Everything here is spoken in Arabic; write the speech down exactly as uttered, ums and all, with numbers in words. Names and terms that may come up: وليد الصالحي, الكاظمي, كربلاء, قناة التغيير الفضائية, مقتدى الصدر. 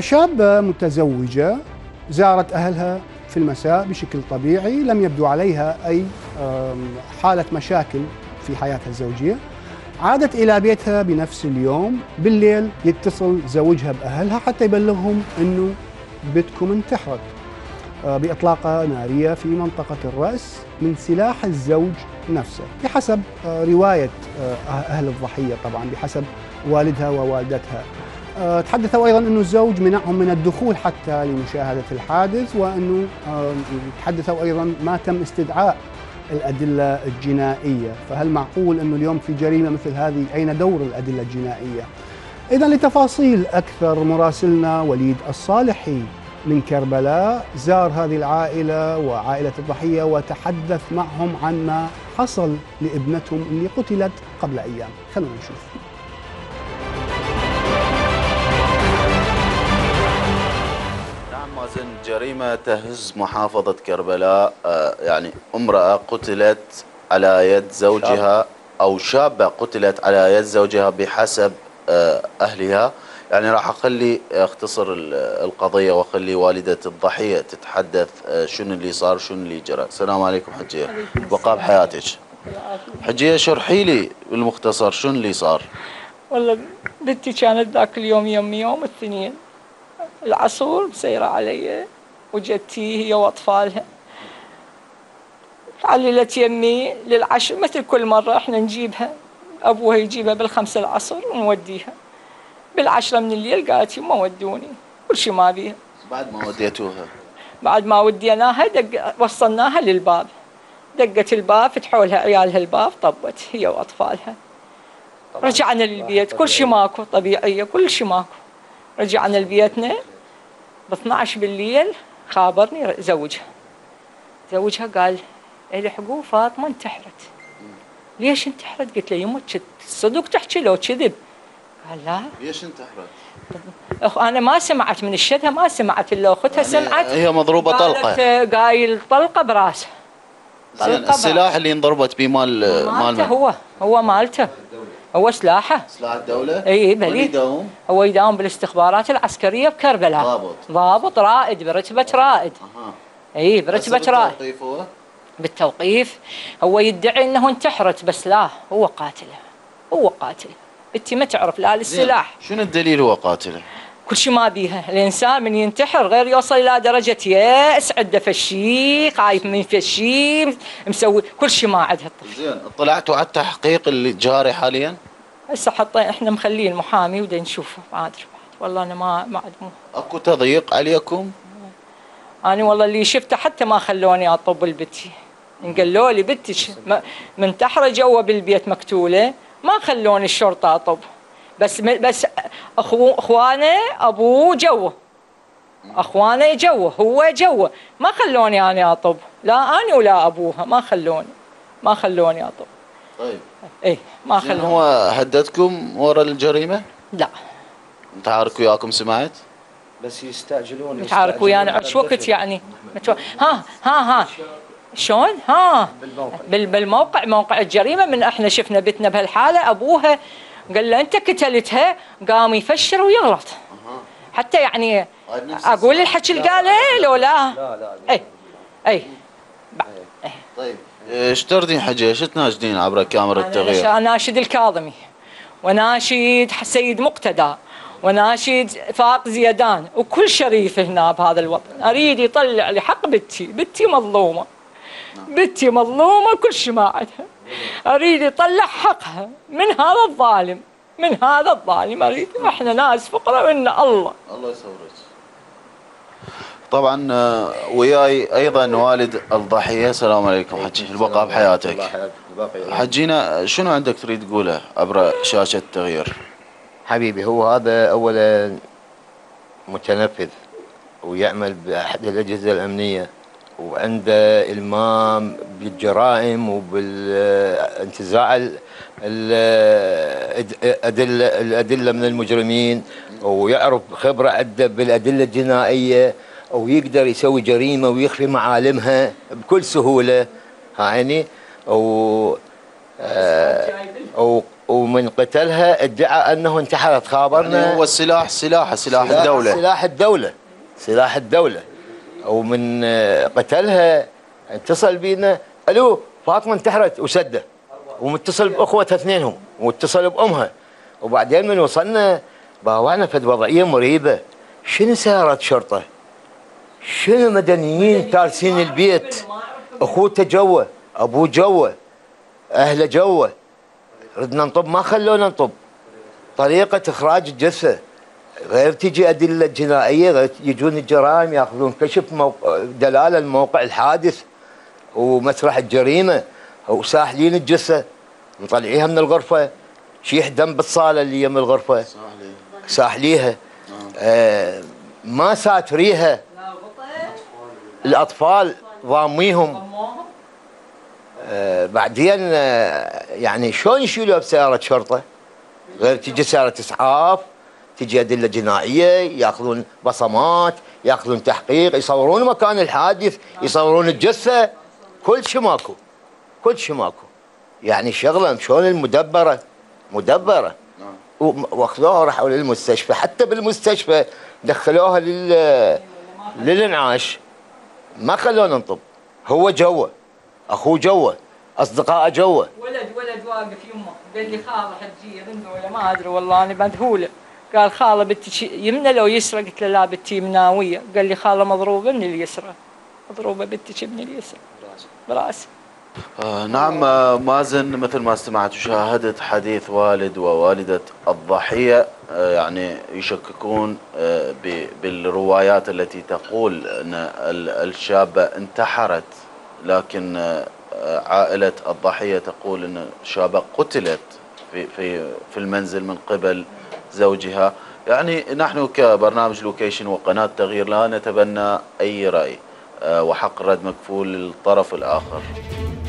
شابة متزوجة زارت أهلها في المساء بشكل طبيعي، لم يبدو عليها أي حالة مشاكل في حياتها الزوجية. عادت إلى بيتها بنفس اليوم بالليل، يتصل زوجها بأهلها حتى يبلغهم أنه بيتكم انتحرت بإطلاقة نارية في منطقة الرأس من سلاح الزوج نفسه، بحسب رواية أهل الضحية طبعا، بحسب والدها ووالدتها. تحدثوا أيضا أنه الزوج منعهم من الدخول حتى لمشاهدة الحادث، وأنه تحدثوا أيضا ما تم استدعاء الأدلة الجنائية، فهل معقول أنه اليوم في جريمة مثل هذه أين دور الأدلة الجنائية؟ إذن لتفاصيل أكثر مراسلنا وليد الصالحي من كربلاء زار هذه العائلة وعائلة الضحية وتحدث معهم عن ما حصل لابنتهم اللي قتلت قبل أيام. خلونا نشوف. جريمة تهز محافظة كربلاء، يعني امرأة قتلت على يد زوجها أو شابة قتلت على يد زوجها بحسب أهلها. يعني راح أخلي أختصر القضية وأخلي والدة الضحية تتحدث شنو اللي صار، شنو اللي جرى. السلام عليكم حجية، وقاب حياتك. حجية شرحي لي بالمختصر شنو اللي صار. والله بنتي كانت ذاك اليوم يمي يوم الاثنين العصور مسيرة علي وجدتي هي وأطفالها، عللت يمي للعشر مثل كل مرة، احنا نجيبها أبوها يجيبها بالخمسة العصر ونوديها بالعشرة من الليل. قالت ما ودوني كل شيء ما بيها. بعد ما وديتوها، بعد ما وديناها دق وصلناها للباب، دقت الباب فتحوا لها عيالها الباب، طبت هي وأطفالها. رجعنا للبيت كل شيء ماكو، طبيعية كل شيء ماكو. رجعنا لبيتنا ب اثنعش بالليل، خابرني زوجها. زوجها قال الحقوا فاطمه انتحرت. ليش انتحرت؟ قلت له يمك صدق تحكي لو كذب؟ قال لا. ليش انتحرت؟ اخ انا ما سمعت من الشدها، ما سمعت الا اختها يعني سمعت. هي مضروبه طلقه، قايل طلقه براسها. السلاح اللي انضربت به مال مالته، هو هو مالته، هو سلاحه، سلاح الدولة. اي بلي يداوم، هو يداوم بالاستخبارات العسكرية بكربلاء، ضابط ضابط رائد برتبة رائد. اها اي برتبة رائد. بالتوقيف هو؟ بالتوقيف هو يدعي انه انتحرت، بس لا هو قاتله، هو قاتله. انت ما تعرف لا للسلاح. شنو الدليل هو قاتله؟ كل شيء ما بيها، الانسان من ينتحر غير يوصل الى درجة يأس، عنده فشي، خايف من فشي، مسوي كل شيء ما عندها الطفل. زين، اطلعتوا على التحقيق اللي جاري حاليا؟ هسه حطينا احنا مخليه المحامي ودا نشوفه، ما ادري بعد، والله انا ما ما عندهم. اكو تضييق عليكم؟ انا والله اللي شفته حتى ما خلوني اطب لبنتي، قالوا لي بنتك منتحره جوا بالبيت مقتوله، ما خلوني الشرطه اطب. بس بس اخو اخوانه ابوه جوه، اخوانه جوه، هو جوه، ما خلوني انا اطب، لا انا ولا ابوها، ما خلوني ما خلوني اطب. طيب اي ما خلوني. هو هددكم ورا الجريمه؟ لا. متعارك وياكم سمعت؟ بس يستعجلون. متعارك ويانا عش وقت يعني متو... ها ها ها شلون؟ ها بالموقع، بالموقع موقع الجريمه. من احنا شفنا بيتنا بهالحاله، ابوها قال له انت قتلتها، قام يفشر ويغلط. حتى يعني اقول الحكي اللي قاله لو لا. لا لا اي اي. طيب ايش تردين حجي؟ ايش تناشدين عبر كاميرا التغيير؟ انا اناشد الكاظمي، وناشد سيد مقتدى، وناشد فاق زيدان، وكل شريف هنا بهذا الوطن. اريد يطلع لي حق بنتي، بنتي مظلومه. بنتي مظلومه كل شيء ما عندها. اريد يطلع حقها من هذا الظالم، من هذا الظالم. اريد، احنا ناس فقراء وان الله الله يصورك. طبعا وياي ايضا والد الضحيه. السلام عليكم حجي، البقاء بحياتك. حجينا شنو عندك تريد تقوله عبر شاشه التغيير؟ حبيبي هو هذا اولا متنفذ ويعمل باحد الاجهزه الامنيه، وعنده المام بالجرائم وبالانتزاع الادله الادله من المجرمين، ويعرف خبره عنده بالادله الجنائيه، ويقدر يسوي جريمه ويخفي معالمها بكل سهوله. ها يعني و ومن قتلها ادعى انه انتحرت. خابرنا يعني هو السلاح سلاحه سلاح, سلاح الدوله سلاح الدوله سلاح الدوله ومن قتلها اتصل بينا الو فاطمه انتحرت وسده، ومتصل باخوتها اثنينهم واتصل بامها. وبعدين من وصلنا باوعنا في وضعيه مريبه. شنو سيارات شرطه؟ شنو مدنيين تارسين البيت؟ اخوته جوا، ابوه جوا، اهله جوا. ردنا نطب ما خلونا نطب. طريقه اخراج الجثه غير تجي ادله جنائيه، غير يجون الجرائم ياخذون كشف دلاله الموقع الحادث ومسرح الجريمه، وساحلين الجثه مطلعيها من الغرفه، شيح دم بالصاله اللي يم الغرفه ساحليها، آه ما ساتريها، الاطفال ضاميهم. آه بعدين آه يعني شلون يشيلوها بسياره شرطه؟ غير تجي سياره اسعاف، تجي ادله جنائيه، ياخذون بصمات، ياخذون تحقيق، يصورون مكان الحادث، يصورون الجثه، كل شيء ماكو، كل شيء ماكو. يعني شغله شلون المدبره مدبره. واخذوها وراحوا للمستشفى، حتى بالمستشفى دخلوها لل للانعاش، ما خلونا نطب. هو جوه، اخوه جوه، اصدقائه جوه. ولد ولد واقف يمه قال لي خاله حجيه ظنه ولا ما ادري والله انا مذهوله. قال خاله بنتك يمنى لو يسرى؟ قلت له لا بنتي يمناويه. قال لي خاله مضروبه من اليسرى. مضروبه بنتك من اليسرى براسه. آه نعم مازن، مثل ما استمعت وشاهدت حديث والد ووالدة الضحية. آه يعني يشككون آه بالروايات التي تقول أن الشابة انتحرت، لكن آه عائلة الضحية تقول أن الشابة قتلت في, في, في المنزل من قبل زوجها. يعني نحن كبرنامج لوكيشن وقناة تغيير لا نتبنى أي رأي، آه وحق الرد مكفول للطرف الآخر.